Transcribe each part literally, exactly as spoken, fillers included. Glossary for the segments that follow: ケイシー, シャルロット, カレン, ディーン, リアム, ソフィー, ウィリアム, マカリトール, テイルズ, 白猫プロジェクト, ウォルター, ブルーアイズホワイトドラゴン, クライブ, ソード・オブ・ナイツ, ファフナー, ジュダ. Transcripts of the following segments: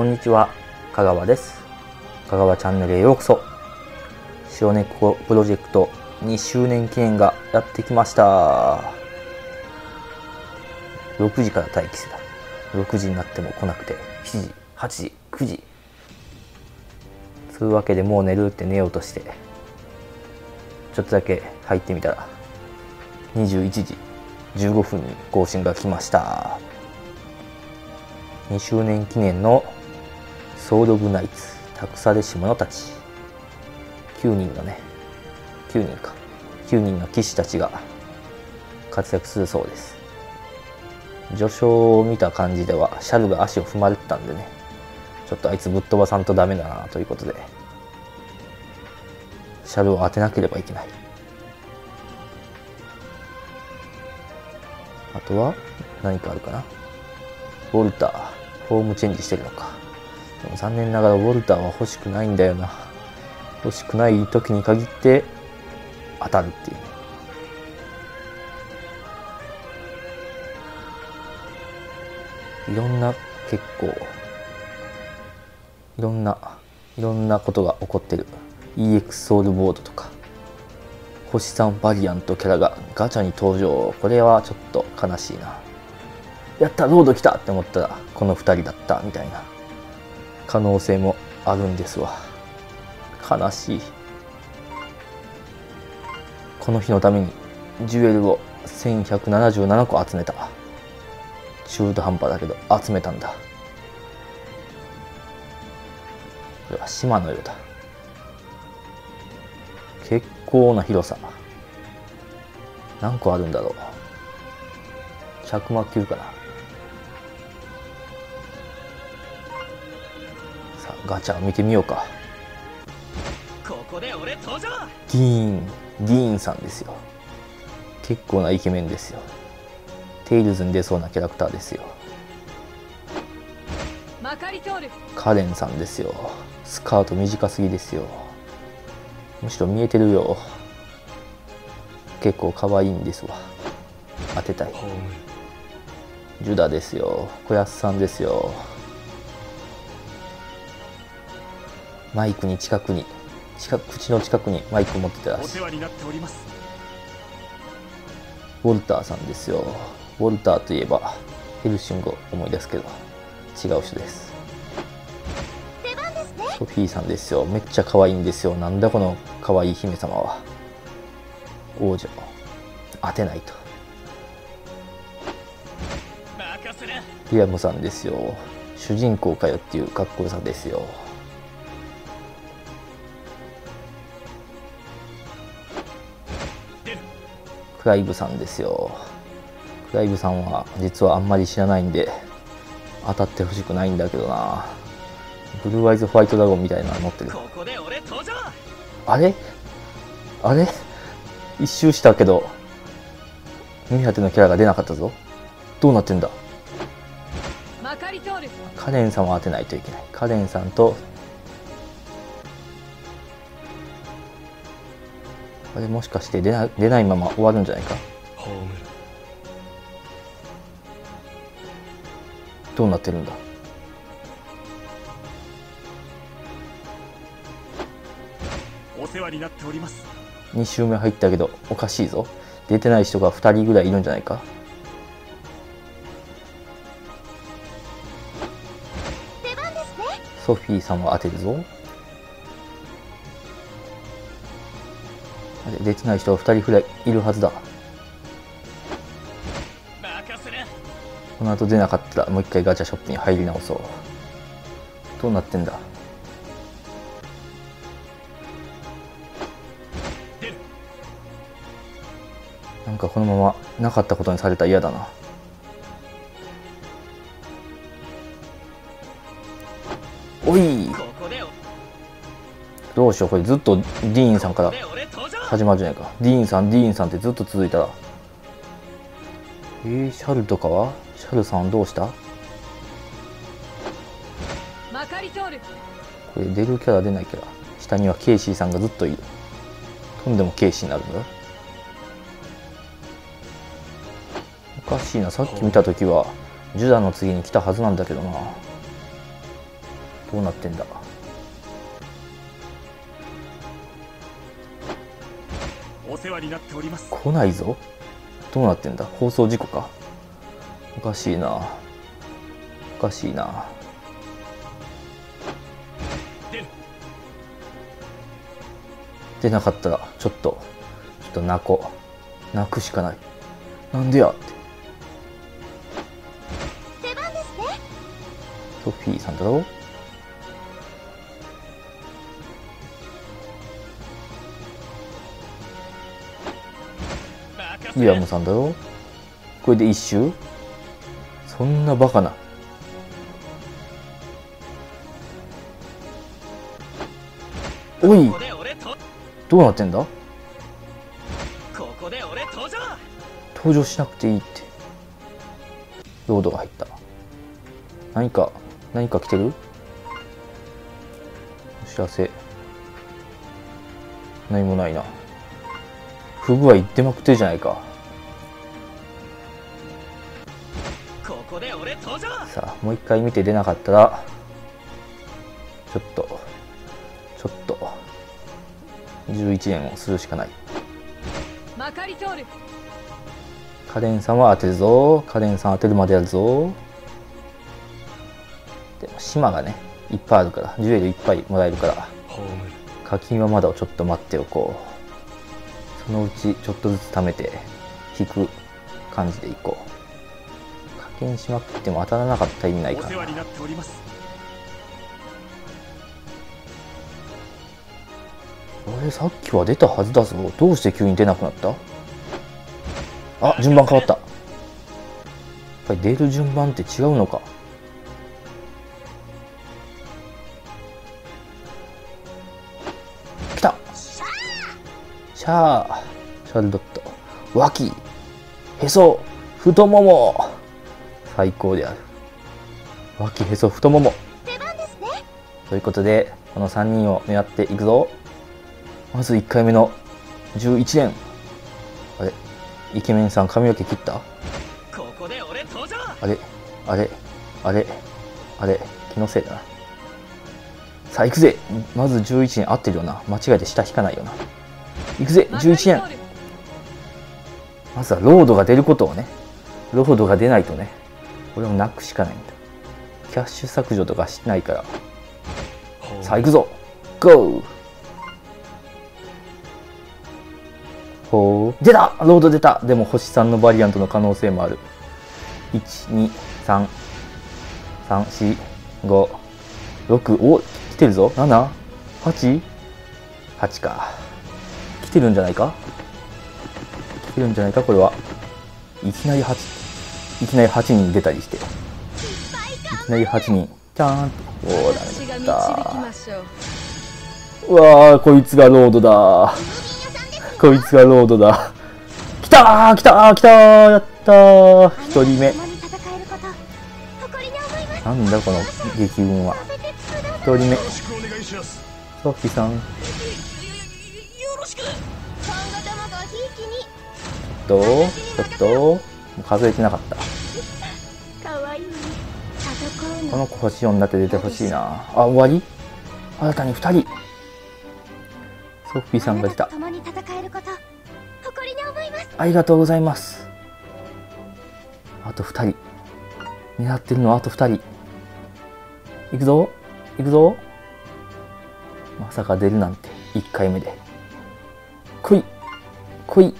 こんにちは、香川です。香川チャンネルへようこそ。白猫プロジェクトにしゅうねん記念がやってきました。ろくじから待機してた。ろくじになっても来なくて、しちじ、はちじ、くじつうわけで、もう寝るって寝ようとしてちょっとだけ入ってみたらにじゅういちじじゅうごふんに更新が来ました。にしゅうねん記念のソード・オブ・ナイツ託されし者たち、きゅうにんのねきゅうにんかきゅうにんの騎士たちが活躍するそうです。序章を見た感じではシャルが足を踏まれてたんでね、ちょっとあいつぶっ飛ばさんとダメだなということで、シャルを当てなければいけない。あとは何かあるかな。ウォルターフォームチェンジしてるのか。でも残念ながらウォルターは欲しくないんだよな。欲しくない時に限って当たるっていうね。いろんな結構いろんないろんなことが起こってる。 イーエックス ソウルボードとか星さんバリアントキャラがガチャに登場。これはちょっと悲しいな。やったロード来たって思ったらこのふたりだったみたいな可能性もあるんですわ。悲しい。この日のためにジュエルをせんひゃくななじゅうななこ集めた。中途半端だけど集めたんだ。これは島のようだ。結構な広さ。何個あるんだろう。ひゃくまん級かな。さあガチャを見てみようか。ここで俺登場。ディーンディーンさんですよ。結構なイケメンですよ。テイルズに出そうなキャラクターですよ。マカリトールカレンさんですよ。スカート短すぎですよ。むしろ見えてるよ。結構可愛いんですわ。当てたい。ジュダですよ。小安さんですよ。マイクに近くに近く口の近くにマイク持ってたらしい。ウォルターさんですよ。ウォルターといえばヘルシングを思い出すけど違う人です。出番ですね。ソフィーさんですよ。めっちゃ可愛いんですよ。なんだこの可愛い姫様は。王女当てないと。リアムさんですよ。主人公かよっていうかっこよさですよ。クライブさんですよ。クライブさんは実はあんまり知らないんで当たってほしくないんだけどな。ブルーアイズホワイトドラゴンみたいなの持ってる。ここで俺登場。あれあれ一周したけど目当てのキャラが出なかったぞ。どうなってんだ。マカリトールカレンさんは当てないといけない。カレンさんとあれもしかして出ない、出ないまま終わるんじゃないか。どうなってるんだ。お世話になっております。に周目入ったけどおかしいぞ。出てない人がふたりぐらいいるんじゃないか。出番ですね。ソフィーさんは当てるぞ。出てない人はふたりくらいいるはずだ。この後出なかったらもう一回ガチャショップに入り直そう。どうなってんだ。なんかこのままなかったことにされたら嫌だな。おいどうしよう。これずっとディーンさんから始まるじゃないか。ディーンさんディーンさんってずっと続いたら、えー、シャルとかはシャルさんどうした。マカリトールこれ出るキャラ出ないキャラ。下にはケイシーさんがずっといる。飛んでもケイシーになるんだ。おかしいな。さっき見た時はジュダの次に来たはずなんだけどな。どうなってんだ。お世話になっております。来ないぞ。どうなってんだ。放送事故か。おかしいな、おかしいな。出なかったらちょっとちょっと泣こう。泣くしかない。なんでやって。出番ですね。ソフィーさんだろ。ウィリアムさんだろ。これで一周。そんなバカな。おい、どうなってんだ。ここで俺登場。登場しなくていいって。ロードが入った。何か何か来てる。お知らせ何もないな。不具合言ってまくってるじゃないか。ここで俺登場。さあもう一回見て出なかったらちょっとちょっとじゅういちえんをするしかない。マカリトール。カレンさんは当てるぞ。カレンさん当てるまでやるぞ。でも島がねいっぱいあるからジュエルいっぱいもらえるから課金はまだちょっと待っておこう。そのうちちょっとずつ貯めて引く感じでいこう。課金しまくっても当たらなかったら意味ないからな。あれさっきは出たはずだぞ。どうして急に出なくなった。あ、順番変わった。やっぱり出る順番って違うのか。シャー、シャルロット、脇、へそ、太もも、最高である。脇、へそ、太もも。出番ですね。ということで、このさんにんを狙っていくぞ。まずいっかいめのじゅういちえん。あれ、イケメンさん髪の毛切った？ここで俺登場。あれ、あれ、あれ、あれ、気のせいだな。さあ、行くぜ。まずじゅういちえん合ってるよな。間違えて下引かないよな。いくぜじゅういちえん。まずはロードが出ることをね。ロードが出ないとね俺も泣くしかないんだ。キャッシュ削除とかしないから。さあ行くぞ。ゴー。ほう出た。ロード出た。でも星さんのバリアントの可能性もある。いちにさんさんよんごろく。お来てるぞ。ななはちはちか。来てるんじゃないか。来てるんじゃないか。これはいきなりはちいきなりはちにん出たりしていきなりはちにんちゃんと。おおダメだった。うわーこいつがロードだ。こいつがロードだ。来たー来たー来たーやったー。ひとりめなんだこの激運は。ひとりめソフィさんちょっと数えてなかった。この子星よんだって出てほしいなあ。終わり。新たにふたりソフィーさんが来た。ありがとうございます。あとふたり狙ってるのはあとふたり。いくぞいくぞ。まさか出るなんていっかいめで。来い来い。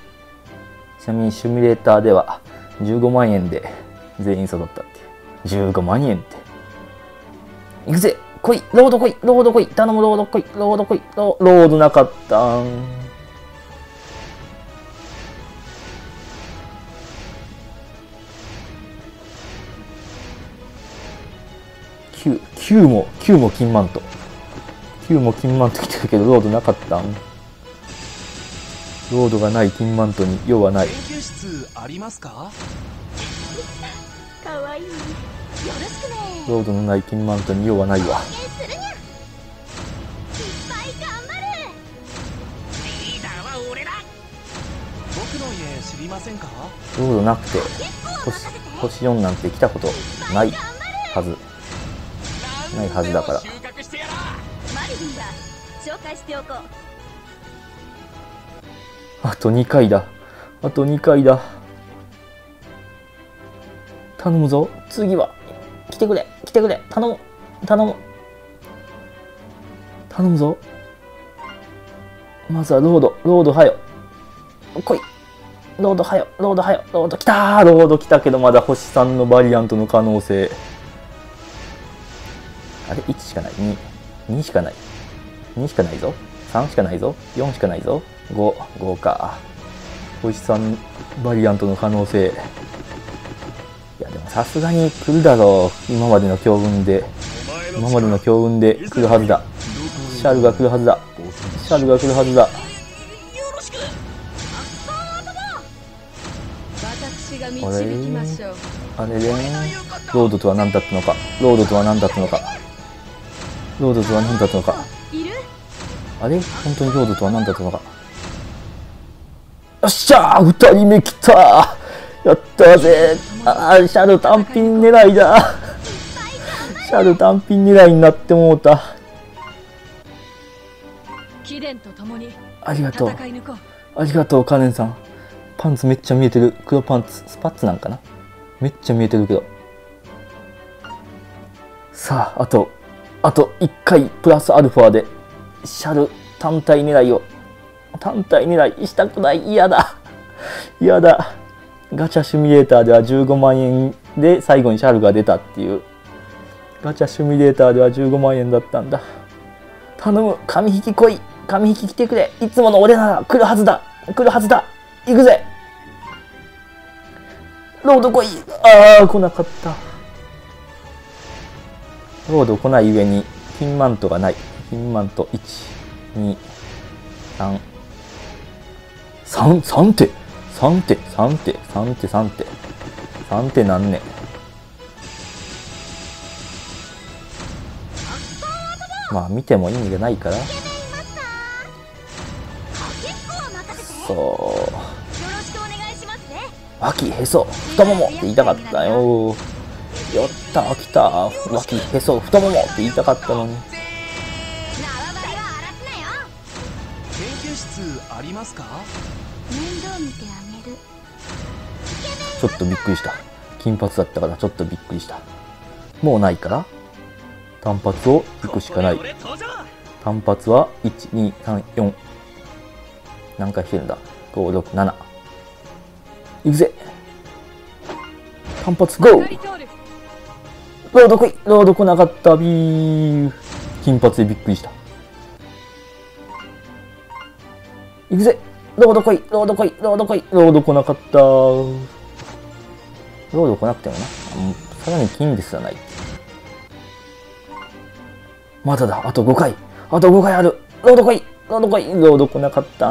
ちなみにシミュレーターではじゅうごまんえんで全員揃ったっていう。じゅうごまんえんって。いくぜ来いロード来いロード来い頼むロード来いロード来いロードなかったん。きゅう、きゅうもきゅうも金マントきゅうも金マント来てるけどロードなかったん。ロードがない金マントに用はない。研究室ありますか？かわいい。よろしくね。ロードのない金マントに用はないわ。ロードなくて星、星よんなんて来たことないはずないはずだから。介しておこう。あとにかいだ。あとにかいだ。頼むぞ。次は来てくれ。来てくれ。頼む。頼む。頼むぞ。まずはロード。ロードはよ。来い。ロードはよ。ロードはよ。ロード来たー。ロード来たけどまだ星さんのバリアントの可能性。あれ？ いち しかない。に。にしかない。にしかないぞ。さんしかないぞ。よんしかないぞ。ご。ごか。星さんバリアントの可能性。いやでもさすがに来るだろう。今までの強運で。今までの強運で来るはずだ。シャルが来るはずだ。シャルが来るはずだ。あれあれれロードとは何だったのか。ロードとは何だったのか。ロードとは何だったのか。あれ本当にロードとは何だったのか。よっしゃーふたりめ来たー。やったーぜー。あーシャル単品狙いだー。シャル単品狙いになってもうた。ありがとうありがとうカレンさん。パンツめっちゃ見えてる。黒パンツスパッツなんかな。めっちゃ見えてるけど。さああとあといっかいプラスアルファでシャル単体狙いを単体狙いしたくない。嫌だ嫌だ。ガチャシミュレーターではじゅうごまんえんで最後にシャルが出たっていう。ガチャシミュレーターではじゅうごまんえんだったんだ。頼む紙引き来い。紙引き来てくれ。いつもの俺なら来るはずだ来るはずだ。行くぜロード来い。ああ来なかった。ロード来ない上に金マントがない。金マントいちにさんさん手さん手さん手さん手さん手さん手なんね。まあ見ても意味がないから。そう脇へそ太ももって言いたかったよ。やったー来たー。脇へそ太ももって言いたかったのに。ちょっとびっくりした。金髪だったからちょっとびっくりした。もうないから単発をいくしかない。単発はいちにさんよん何回来てるんだ。ごろくなな。行くぜ単発ゴー。ロード来い。ロード来なかったビー。金髪でびっくりした。行くぜロード来いロード来いロード来い。ロード来なかった。ロード来なくてもな。さらに金ですらない。まだだあとごかいあとごかいある。ロード来いロード来い。ロード来なかった。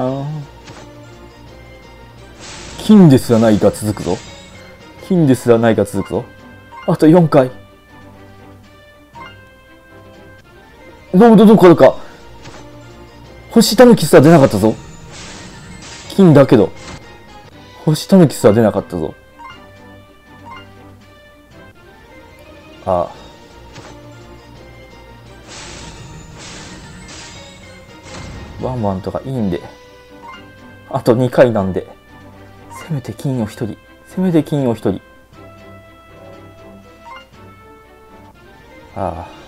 金ですらないが続くぞ。金ですらないが続くぞ。あとよんかい。ロードどこあるか。星たぬきすら出なかったぞ。金だけど星たぬきすら出なかったぞ。ああワンワンとかいいんであとにかいなんで。せめて金をひとりせめて金をひとり。ああ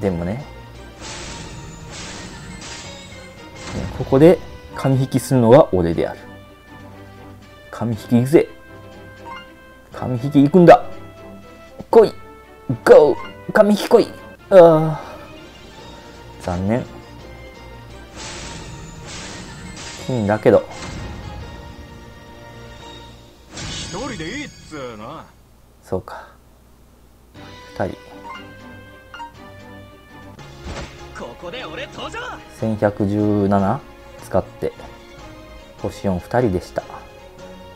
でもねここで紙引きするのは俺である。紙引き行くぜ。紙引き行くんだ。来いゴー。紙引き来い。ああ残念金だけどそうかふたり。せんひゃくじゅうなな使って星よんふたりでした。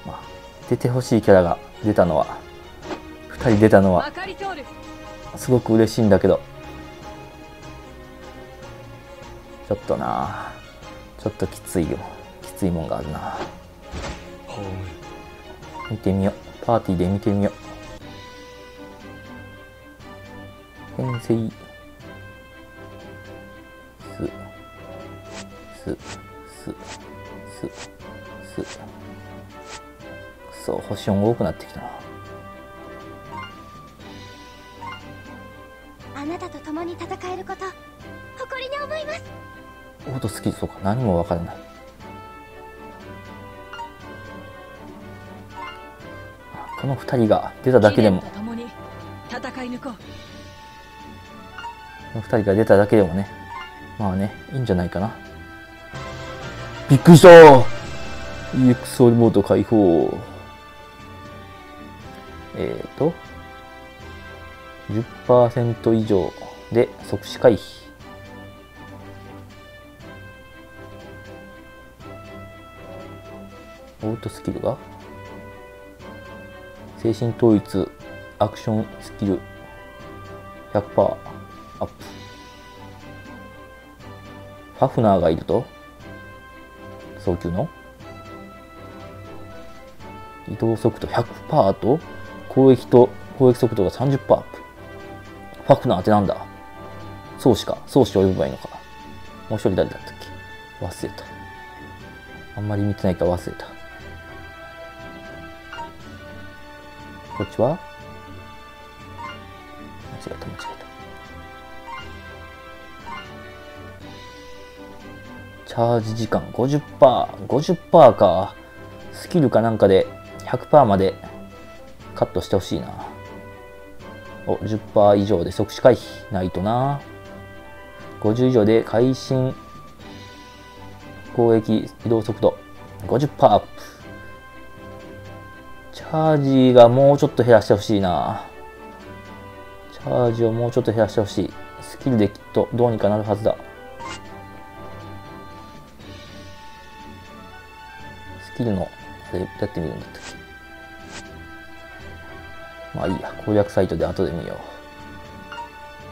まあ、出てほしいキャラが出たのはふたり出たのはすごく嬉しいんだけどちょっとなちょっときついよ。きついもんがあるな。見てみよう。パーティーで見てみよう。編成スそう、星よん多くなってきたな。あなたと共に戦えること誇りに思います。オートスキー、そうか、何も分からない。このふたりが出ただけでも、このふたりが出ただけでもね、まあね、いいんじゃないかな。びっくりしたー !イーエックス オールモード解放。えーと、じゅっパーセント 以上で即死回避。オートスキルが精神統一、アクションスキル ひゃくパーセント アップ。ファフナーがいると早急の移動速度 ひゃくパーセント と攻撃と攻撃速度が さんじゅっパーセント アップ。ファフナーってなんだ。宗師か。宗師を呼べばいいのか。もう一人誰だったっけ、忘れた。あんまり見てないから忘れた。こっちは間違えた間違えた。チャージ時間 ごじゅっパーセント、ごじゅっパーセント か。スキルかなんかで ひゃくパーセント までカットしてほしいな。お、じゅっパーセント 以上で即死回避ないとな。ごじゅう以上で会心攻撃移動速度 ごじゅっパーセント アップ。チャージがもうちょっと減らしてほしいな。チャージをもうちょっと減らしてほしい。スキルできっとどうにかなるはずだ。スキルのあれやってみるんだったっけ。まあいいや、攻略サイトで後で見よ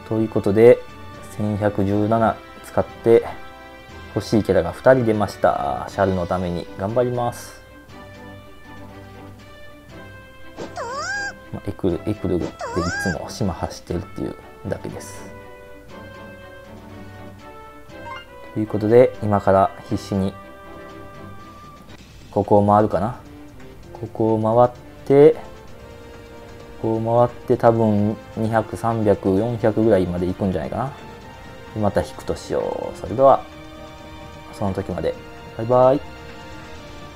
う。ということでせんひゃくじゅうなな使って欲しいキャラがふたり出ました。シャルのために頑張ります。エクル、エクルでいつも島走ってるっていうだけです。ということで、今から必死に、ここを回るかな。ここを回って、ここを回って多分にひゃく、さんびゃく、よんひゃくぐらいまで行くんじゃないかな。また引くとしよう。それでは、その時まで。バイバイ。